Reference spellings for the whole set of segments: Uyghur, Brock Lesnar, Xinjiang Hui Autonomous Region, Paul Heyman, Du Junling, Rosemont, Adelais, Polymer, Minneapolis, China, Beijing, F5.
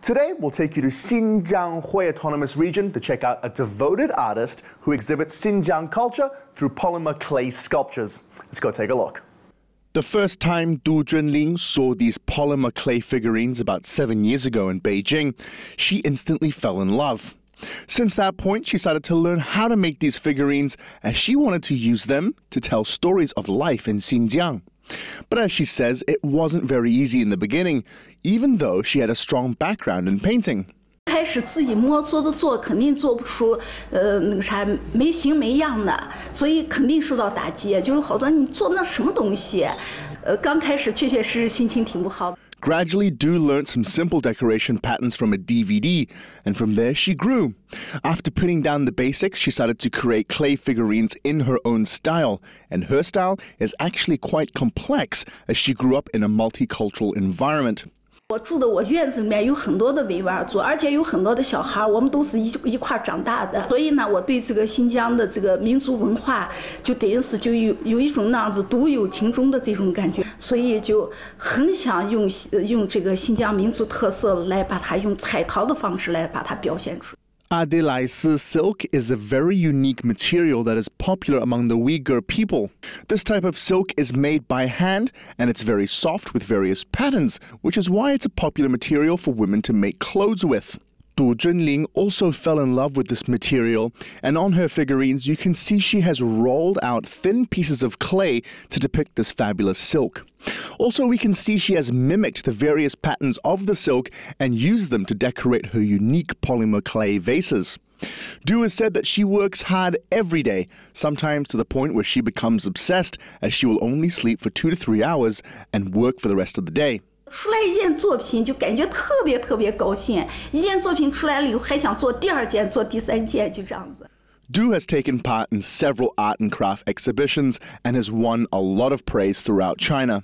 Today, we'll take you to Xinjiang Hui Autonomous Region to check out a devoted artist who exhibits Xinjiang culture through polymer clay sculptures. Let's go take a look. The first time Du Junling saw these polymer clay figurines about 7 years ago in Beijing, she instantly fell in love. Since that point, she started to learn how to make these figurines as she wanted to use them to tell stories of life in Xinjiang. But as she says, it wasn't very easy in the beginning, even though she had a strong background in painting. Gradually, Du learned some simple decoration patterns from a DVD, and from there she grew. After putting down the basics, she started to create clay figurines in her own style, and her style is actually quite complex as she grew up in a multicultural environment. Adelais silk is a very unique material that is popular among the Uyghur people. This type of silk is made by hand and it's very soft with various patterns, which is why it's a popular material for women to make clothes with. Du Junling also fell in love with this material, and on her figurines you can see she has rolled out thin pieces of clay to depict this fabulous silk. Also, we can see she has mimicked the various patterns of the silk and used them to decorate her unique polymer clay vases. Du has said that she works hard every day, sometimes to the point where she becomes obsessed, as she will only sleep for 2 to 3 hours and work for the rest of the day. Du has taken part in several art and craft exhibitions and has won a lot of praise throughout China.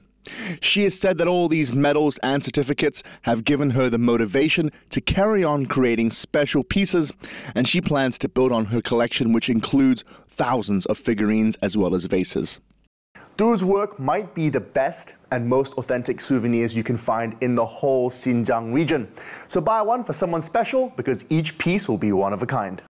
She has said that all these medals and certificates have given her the motivation to carry on creating special pieces, and she plans to build on her collection, which includes thousands of figurines as well as vases. Du's work might be the best and most authentic souvenirs you can find in the whole Xinjiang region. So buy one for someone special, because each piece will be one of a kind.